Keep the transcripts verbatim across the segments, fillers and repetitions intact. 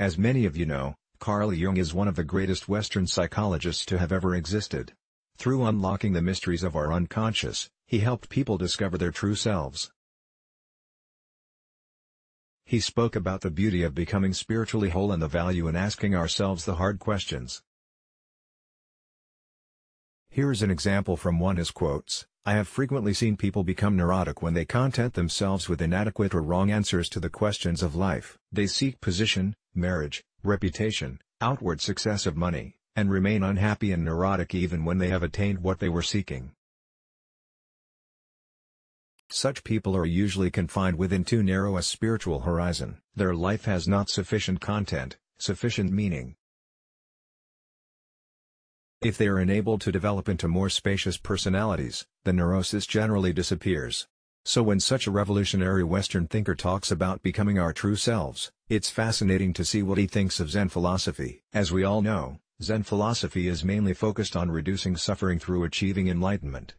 As many of you know, Carl Jung is one of the greatest Western psychologists to have ever existed. Through unlocking the mysteries of our unconscious, he helped people discover their true selves. He spoke about the beauty of becoming spiritually whole and the value in asking ourselves the hard questions. Here is an example from one of his quotes: "I have frequently seen people become neurotic when they content themselves with inadequate or wrong answers to the questions of life. They seek position, marriage, reputation, outward success of money, and remain unhappy and neurotic even when they have attained what they were seeking." Such people are usually confined within too narrow a spiritual horizon. Their life has not sufficient content, sufficient meaning. If they are enabled to develop into more spacious personalities, the neurosis generally disappears. So when such a revolutionary Western thinker talks about becoming our true selves, it's fascinating to see what he thinks of Zen philosophy. As we all know, Zen philosophy is mainly focused on reducing suffering through achieving enlightenment.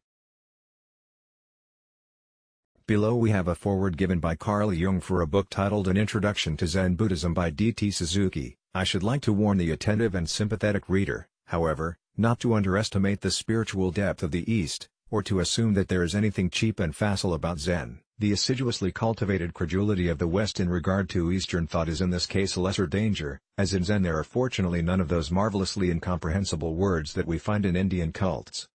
Below we have a foreword given by Carl Jung for a book titled An Introduction to Zen Buddhism by D T Suzuki. I should like to warn the attentive and sympathetic reader, however, not to underestimate the spiritual depth of the East, or to assume that there is anything cheap and facile about Zen. The assiduously cultivated credulity of the West in regard to Eastern thought is in this case a lesser danger, as in Zen there are fortunately none of those marvelously incomprehensible words that we find in Indian cults.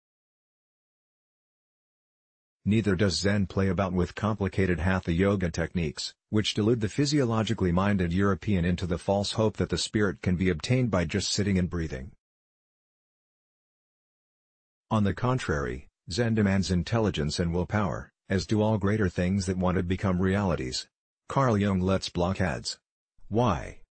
Neither does Zen play about with complicated Hatha Yoga techniques, which delude the physiologically minded European into the false hope that the spirit can be obtained by just sitting and breathing. On the contrary, Zen demands intelligence and willpower, as do all greater things that want to become realities. Carl Jung lets blockades. Why?